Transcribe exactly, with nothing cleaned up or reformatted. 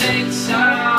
take time.